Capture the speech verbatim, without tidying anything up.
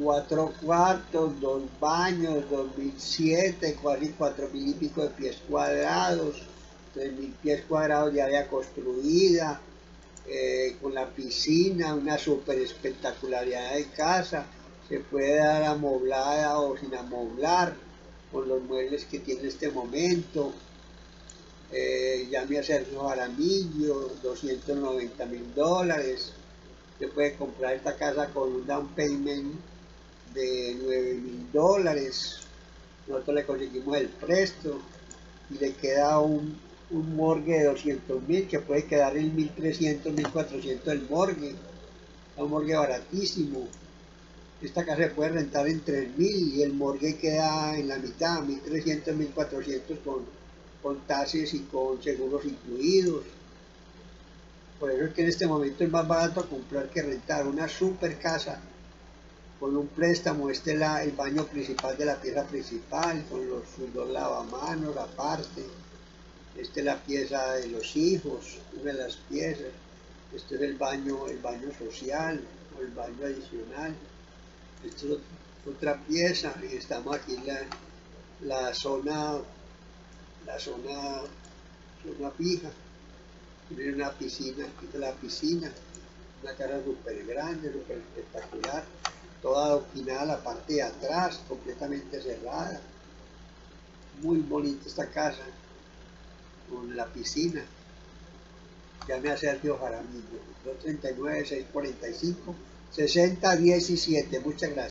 cuatro cuartos, dos baños, dos mil siete, cuatro mil y pico de pies cuadrados, tres mil pies cuadrados ya había construida, eh, con la piscina, una super espectacularidad de casa, se puede dar amoblada o sin amoblar, con los muebles que tiene en este momento. Eh, llame a Sergio Jaramillo, doscientos noventa mil dólares, se puede comprar esta casa con un down payment de nueve mil dólares, nosotros le conseguimos el préstamo y le queda un, un morgue de doscientos mil que puede quedar en mil trescientos, mil cuatrocientos el morgue, un morgue baratísimo. Esta casa se puede rentar en tres mil y el morgue queda en la mitad, mil trescientos, mil cuatrocientos con con taxes y con seguros incluidos. Por eso es que en este momento es más barato comprar que rentar. Una super casa con un préstamo, este es la, el baño principal de la pieza principal, con los sus dos lavamanos aparte, esta es la pieza de los hijos, una de las piezas, este es el baño, el baño social o el baño adicional, esta es otra pieza y estamos aquí en la, la zona la zona, zona fija, tiene una piscina, aquí está la piscina, una casa súper grande, súper espectacular, toda adoquinada la parte de atrás, completamente cerrada, muy bonita esta casa, con la piscina. Llame a Sergio Jaramillo, dos tres nueve, seis cuatro cinco, sesenta diecisiete, muchas gracias.